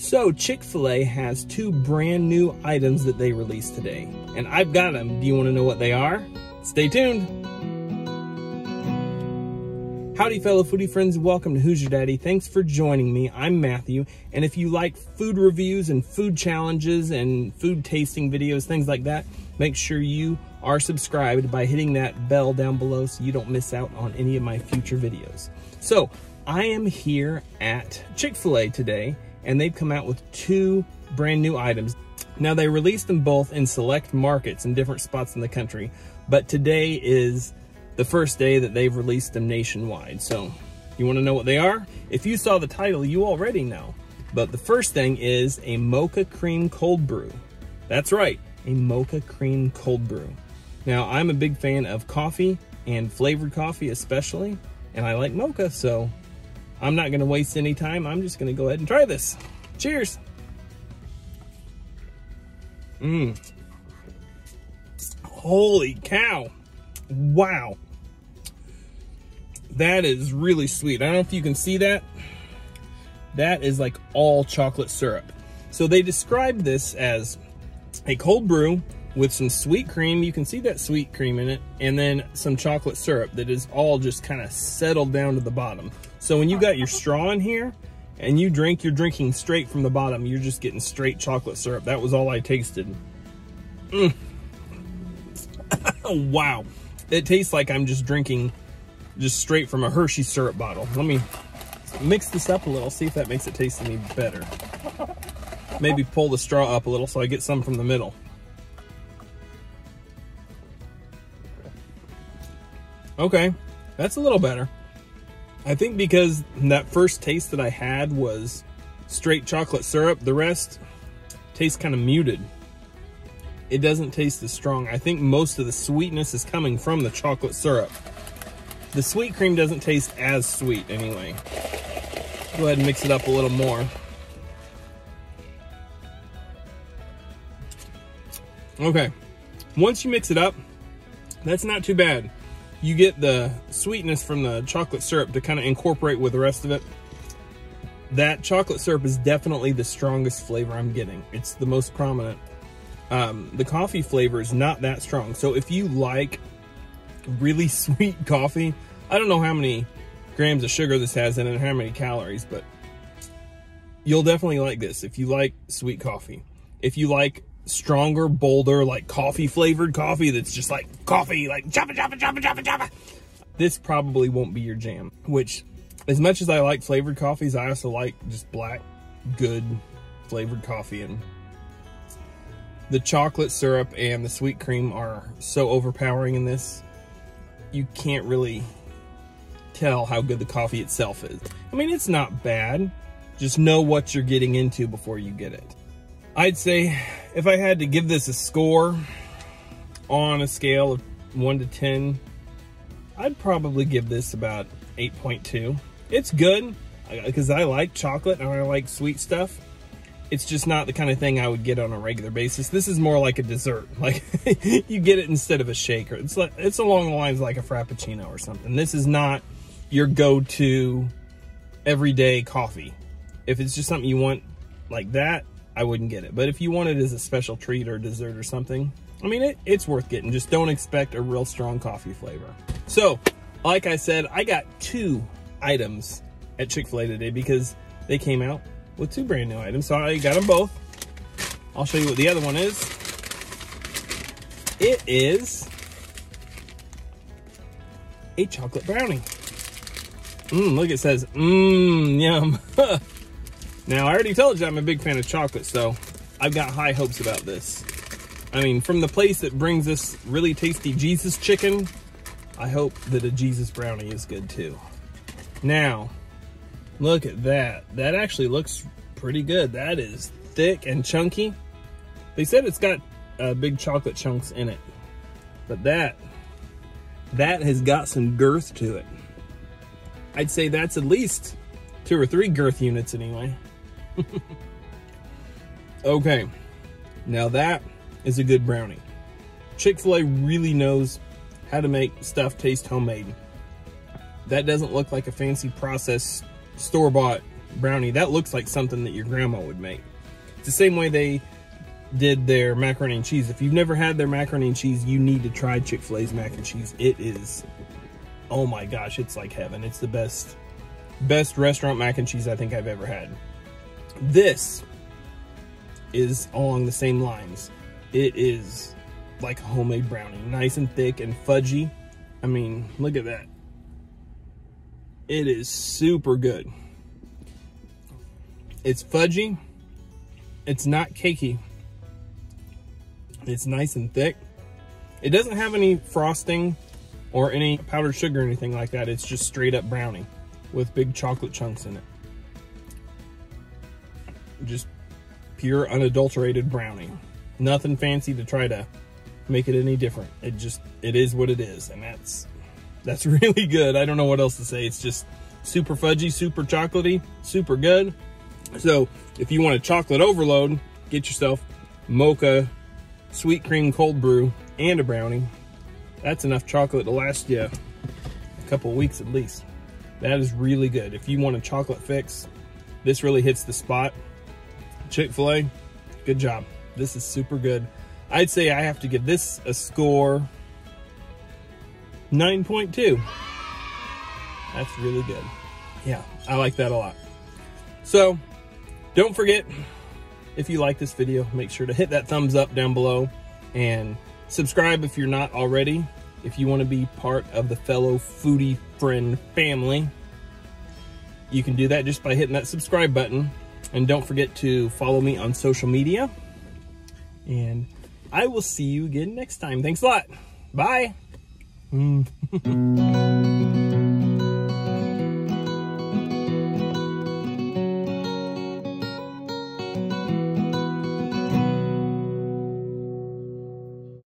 So Chick-fil-A has two brand new items that they released today, and I've got them. Do you want to know what they are? Stay tuned. Howdy fellow foodie friends, welcome to Hoosier Daddy. Thanks for joining me. I'm Matthew, and if you like food reviews and food challenges and food tasting videos, things like that, make sure you are subscribed by hitting that bell down below so you don't miss out on any of my future videos. So I am here at Chick-fil-A today, and they've come out with two brand new items. Now they released them both in select markets in different spots in the country, but today is the first day that they've released them nationwide. So you want to know what they are? If you saw the title, you already know. But the first thing is a mocha cream cold brew. That's right, a mocha cream cold brew. Now I'm a big fan of coffee and flavored coffee especially, and I like mocha, so I'm not gonna waste any time. I'm just gonna go ahead and try this. Cheers. Holy cow, wow. That is really sweet. I don't know if you can see that. That is like all chocolate syrup. So they described this as a cold brew with some sweet cream. You can see that sweet cream in it, and then some chocolate syrup that is all just kind of settled down to the bottom. So when you got your straw in here and you drink, you're drinking straight from the bottom. You're just getting straight chocolate syrup. That was all I tasted. Wow. It tastes like I'm just drinking just straight from a Hershey syrup bottle. Let me mix this up a little, see if that makes it taste any better. Maybe pull the straw up a little so I get some from the middle. Okay, that's a little better. I think because that first taste that I had was straight chocolate syrup, the rest tastes kind of muted. It doesn't taste as strong. I think most of the sweetness is coming from the chocolate syrup. The sweet cream doesn't taste as sweet anyway. Go ahead and mix it up a little more. Okay, once you mix it up, that's not too bad. You get the sweetness from the chocolate syrup to kind of incorporate with the rest of it. That chocolate syrup is definitely the strongest flavor I'm getting. It's the most prominent. The coffee flavor is not that strong. So if you like really sweet coffee, I don't know how many grams of sugar this has in it and how many calories, but you'll definitely like this if you like sweet coffee. If you like stronger, bolder, like coffee flavored coffee that's just like coffee, like choppa choppa choppa choppa choppa, this probably won't be your jam. Which, as much as I like flavored coffees, I also like just black good flavored coffee, and the chocolate syrup and the sweet cream are so overpowering in this, you can't really tell how good the coffee itself is. I mean, it's not bad, just know what you're getting into before you get it. I'd say if I had to give this a score on a scale of 1 to 10, I'd probably give this about 8.2. It's good because I like chocolate and I like sweet stuff. It's just not the kind of thing I would get on a regular basis. This is more like a dessert. Like you get it instead of a shaker. It's along the lines of like a frappuccino or something. This is not your go-to everyday coffee. If it's just something you want like that, I wouldn't get it. But if you want it as a special treat or dessert or something, I mean, it's worth getting. Just don't expect a real strong coffee flavor. So, like I said, I got two items at Chick-fil-A today because they came out with two brand new items. So I got them both. I'll show you what the other one is. It is a chocolate brownie. Look, it says, yum. Now, I already told you I'm a big fan of chocolate, so I've got high hopes about this. I mean, from the place that brings us really tasty Jesus chicken, I hope that a Jesus brownie is good too. Now, look at that. That actually looks pretty good. That is thick and chunky. They said it's got big chocolate chunks in it, but that has got some girth to it. I'd say that's at least 2 or 3 girth units anyway. Okay, now that is a good brownie. Chick-fil-A really knows how to make stuff taste homemade. That doesn't look like a fancy processed store-bought brownie. That looks like something that your grandma would make. It's the same way they did their macaroni and cheese. If you've never had their macaroni and cheese, you need to try Chick-fil-A's mac and cheese. It is, oh my gosh, it's like heaven. It's the best restaurant mac and cheese I think I've ever had. This is along the same lines. It is like a homemade brownie, nice and thick and fudgy. I mean, look at that. It is super good. It's fudgy. It's not cakey. It's nice and thick. It doesn't have any frosting or any powdered sugar or anything like that. It's just straight up brownie with big chocolate chunks in it. Just pure unadulterated brownie. Nothing fancy to try to make it any different. It is what it is, and that's really good. I don't know what else to say. It's just super fudgy, super chocolatey, super good. So if you want a chocolate overload, get yourself mocha, sweet cream cold brew, and a brownie. That's enough chocolate to last you a couple weeks at least. That is really good. If you want a chocolate fix, this really hits the spot. Chick-fil-A, good job. This is super good. I'd say I have to give this a score 9.2. That's really good. Yeah, I like that a lot. So don't forget, if you like this video, make sure to hit that thumbs up down below and subscribe if you're not already. If you want to be part of the fellow foodie friend family, you can do that just by hitting that subscribe button. And don't forget to follow me on social media. And I will see you again next time. Thanks a lot. Bye.